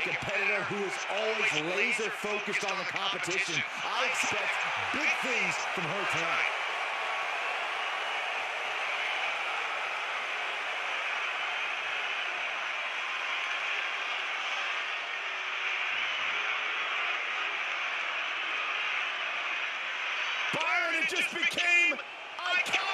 a competitor who is always laser-focused on the competition. I expect big things from her tonight. Byron, it just became iconic!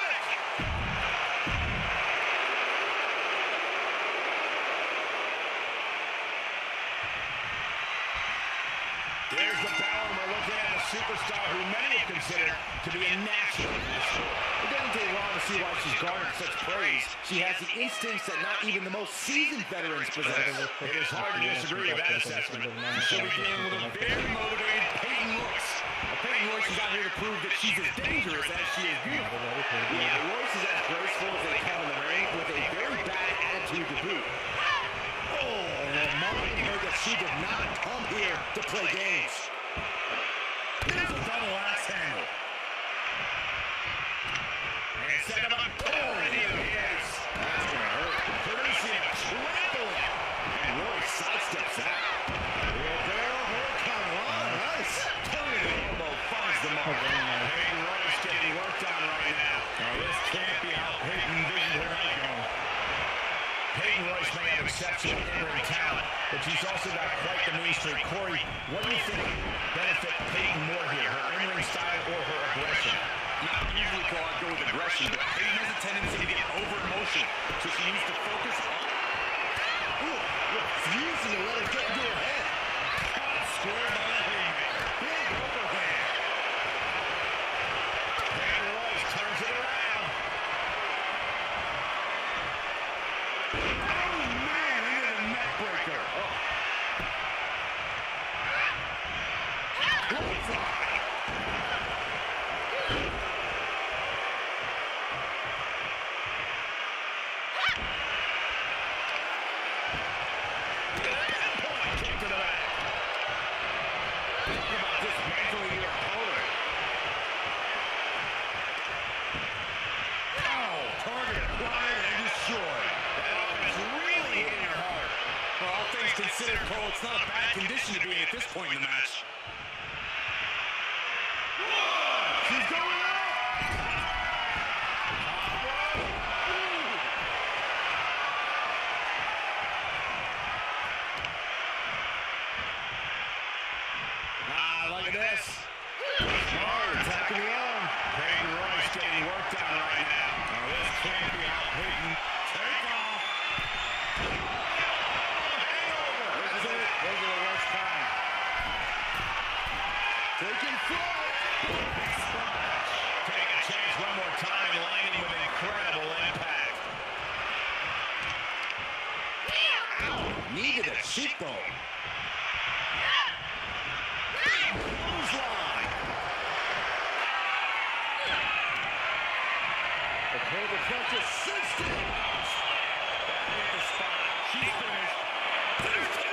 There's the power we're looking at, a superstar who many consider to be a natural. It doesn't take long to see why she's garnered such praise. She has the instincts that not even the most seasoned veterans possess. It is hard to disagree with that assessment. She'll be dealing with a very motivated Peyton Royce. Peyton Royce is out here to prove that she's as dangerous as she is beautiful. Yeah, Royce is as graceful as they come in the ring with a very bad attitude to boot. She did not come here to play games. There's a double axe handle. And set him up. Oh, and here he is. That's going to hurt. Producing a triple. And Royce sidesteps out. Barrel hook on Ron Rice. Tony Romo finds the mark. Peyton Royce getting worked on right now. This can't be how Peyton envisioned her night going. Peyton Royce may have exceptional in-ring talent, but she's also got quite the mainstream. Corey, what do you think benefit Peyton more here, her in-ring style or her aggression? You know, usually call it go with aggression, but Peyton has a tendency to get over emotion, so she needs to focus on. Ooh, refusing to let it get into her head. Square by the haymaker. Big overhand. And Royce turns it around. Oh, man, into the neck breaker. Consider Cole, it's not a bad condition to be in at this point in the match. One, she's going up! Ah, look at this. Hard attack of the arm. Peyton Royce getting worked on right now. Now this can't be out. Peyton, take off. Those are the worst time. Taking flight. Big splash. Taking a chance one more time, lining with an incredible impact. Ow! Knee to the cheekbone. Big clothesline. The cable clutch is 60. Back at the spot. She's finished.